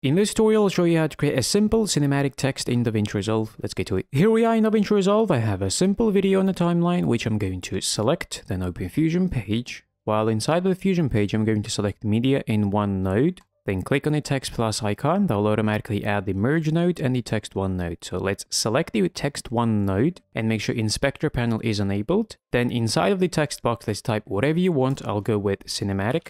In this tutorial, I'll show you how to create a simple cinematic text in DaVinci Resolve. Let's get to it. Here we are in DaVinci Resolve. I have a simple video on the timeline, which I'm going to select, then open Fusion page. While inside the Fusion page, I'm going to select media in one node, then click on the Text Plus icon. That'll automatically add the Merge node and the Text 1 node. So let's select the Text 1 node and make sure Inspector panel is enabled. Then inside of the text box, let's type whatever you want. I'll go with cinematic.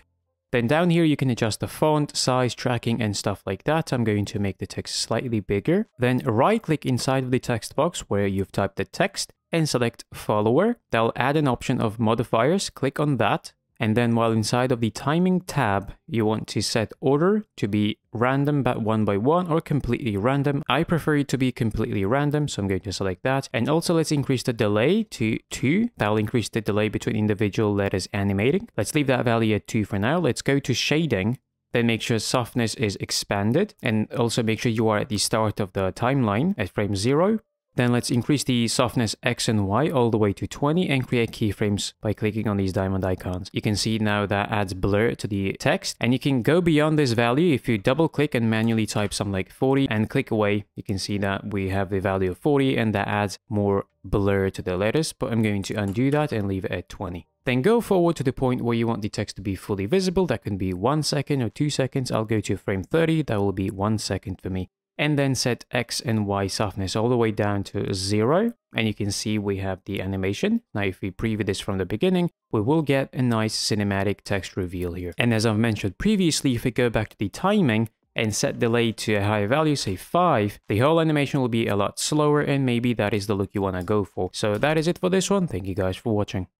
Then down here you can adjust the font, size, tracking and stuff like that. I'm going to make the text slightly bigger. Then right click inside of the text box where you've typed the text and select Follower. That'll add an option of modifiers. Click on that. And then while inside of the timing tab, you want to set order to be random but one by one or completely random. I prefer it to be completely random, so I'm going to select that. And also let's increase the delay to 2. That'll increase the delay between individual letters animating. Let's leave that value at 2 for now. Let's go to shading. Then make sure softness is expanded. And also make sure you are at the start of the timeline at frame 0. Then let's increase the softness X and Y all the way to 20 and create keyframes by clicking on these diamond icons. You can see now that adds blur to the text, and you can go beyond this value if you double click and manually type something like 40 and click away. You can see that we have the value of 40 and that adds more blur to the letters, but I'm going to undo that and leave it at 20. Then go forward to the point where you want the text to be fully visible. That can be 1 second or 2 seconds. I'll go to frame 30. That will be 1 second for me. And then set X and Y softness all the way down to 0. And you can see we have the animation. Now, if we preview this from the beginning, we will get a nice cinematic text reveal here. And as I've mentioned previously, if we go back to the timing and set delay to a higher value, say 5, the whole animation will be a lot slower, and maybe that is the look you want to go for. So that is it for this one. Thank you guys for watching.